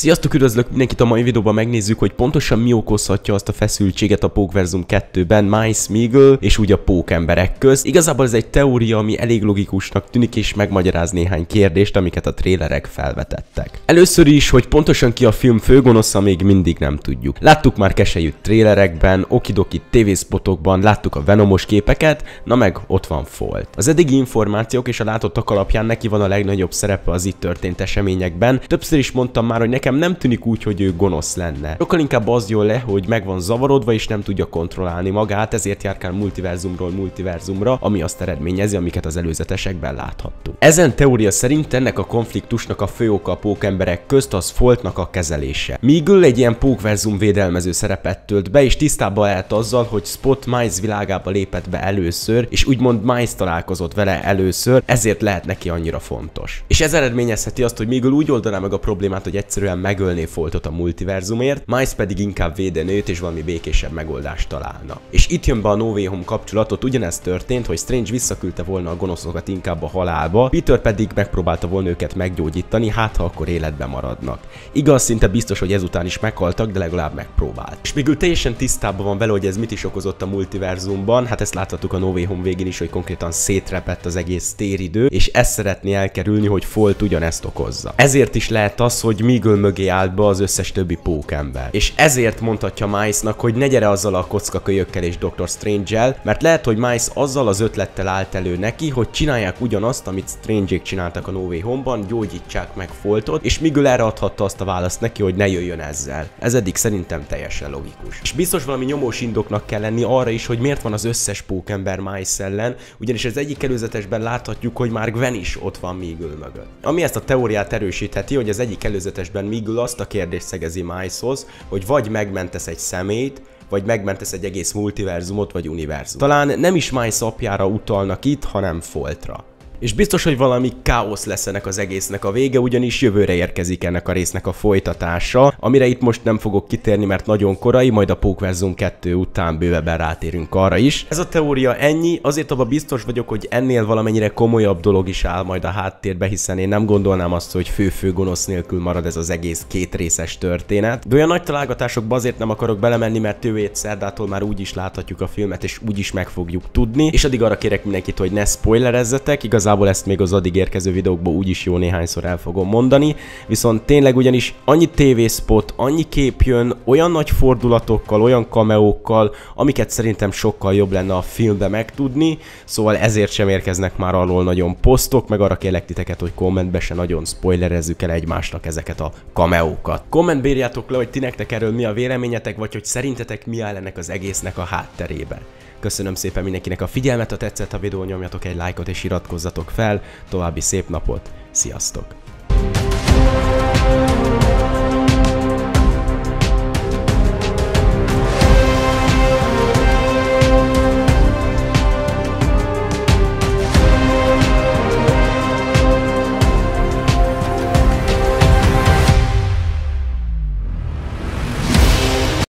Sziasztok, üdvözlök mindenkit! A mai videóban megnézzük, hogy pontosan mi okozhatja azt a feszültséget a Pókverzum 2-ben Miles, Miguel és úgy a pókemberek köz. Igazából ez egy teória, ami elég logikusnak tűnik és megmagyaráz néhány kérdést, amiket a trélerek felvetettek. Először is, hogy pontosan ki a film főgonosza, még mindig nem tudjuk. Láttuk már keselyű trélerekben, okidoki tévészpotokban, láttuk a venomos képeket, na meg ott van Folt. Az eddigi információk és a látottak alapján neki van a legnagyobb szerepe az itt történt eseményekben. Többször is mondtam már, hogy nekem nem tűnik úgy, hogy ő gonosz lenne. Sokkal inkább az jön le, hogy meg van zavarodva és nem tudja kontrollálni magát, ezért járkál multiverzumról multiverzumra, ami azt eredményezi, amiket az előzetesekben láthattunk. Ezen teória szerint ennek a konfliktusnak a fő oka a pókemberek közt az Foltnak a kezelése. Miguel egy ilyen pókverzum védelmező szerepet tölt be, és tisztában lehet azzal, hogy Spot Miles világába lépett be először, és úgymond Miles találkozott vele először, ezért lehet neki annyira fontos. És ez eredményezheti azt, hogy Miguel úgy oldaná meg a problémát, hogy egyszerűen megölné Foltot a multiverzumért, Miles pedig inkább védené őt és valami békésebb megoldást találna. És itt jön be a No Way Home kapcsolatot, ugyanez történt, hogy Strange visszaküldte volna a gonoszokat inkább a halálba, Peter pedig megpróbálta volna őket meggyógyítani, hát ha akkor életben maradnak. Igaz, szinte biztos, hogy ezután is meghaltak, de legalább megpróbált. És mégül teljesen tisztában van vele, hogy ez mit is okozott a multiverzumban, hát ezt láthattuk a No Way Home végén is, hogy konkrétan szétrepett az egész téridő, és ezt szeretné elkerülni, hogy Folt ugyanezt okozza. Ezért is lehet az, hogy Miguel mögé állt be az összes többi pókember. És ezért mondhatja Miles-nak, hogy ne gyere azzal a kockakölyökkel és Dr. Strange-el, mert lehet, hogy Miles azzal az ötlettel állt elő neki, hogy csinálják ugyanazt, amit Strange-ék csináltak a No Way Home-ban, gyógyítsák meg Foltot, és Miguel erre adhatta azt a választ neki, hogy ne jöjjön ezzel. Ez eddig szerintem teljesen logikus. És biztos valami nyomós indoknak kell lenni arra is, hogy miért van az összes pókember Miles ellen, ugyanis az egyik előzetesben láthatjuk, hogy már Gwen is ott van Miguel mögött. Ami ezt a teóriát erősítheti, hogy az egyik előzetesben Miguel azt a kérdést szegezi Mileshoz, hogy vagy megmentesz egy szemét, vagy megmentesz egy egész multiverzumot, vagy univerzumot. Talán nem is Miles apjára utalnak itt, hanem Foltra. És biztos, hogy valami káosz lesz ennek az egésznek a vége, ugyanis jövőre érkezik ennek a résznek a folytatása, amire itt most nem fogok kitérni, mert nagyon korai, majd a Pókverzum 2 után bővebben rátérünk arra is. Ez a teória ennyi, azért abban biztos vagyok, hogy ennél valamennyire komolyabb dolog is áll majd a háttérbe, hiszen én nem gondolnám azt, hogy fő-fő gonosz nélkül marad ez az egész kétrészes történet. De olyan nagy találgatásokba azért nem akarok belemenni, mert jövő hét szerdától már úgy is láthatjuk a filmet, és úgy is meg fogjuk tudni, és addig arra kérek mindenkit, hogy ne spoilerezzetek, igazán ezt még az addig érkező videókban úgyis jó néhányszor el fogom mondani, viszont tényleg ugyanis annyi tévészpot, annyi kép jön, olyan nagy fordulatokkal, olyan kameókkal, amiket szerintem sokkal jobb lenne a filmbe megtudni, szóval ezért sem érkeznek már arról nagyon posztok, meg arra kérlek titeket, hogy kommentbe se nagyon spoilerezzük el egymásnak ezeket a kameókat. Kommentbe írjátok le, hogy ti nektek erről mi a véleményetek, vagy hogy szerintetek mi áll ennek az egésznek a hátterében. Köszönöm szépen mindenkinek a figyelmet, ha tetszett a videó, nyomjatok egy lájkot és iratkozzatok fel, további szép napot, sziasztok!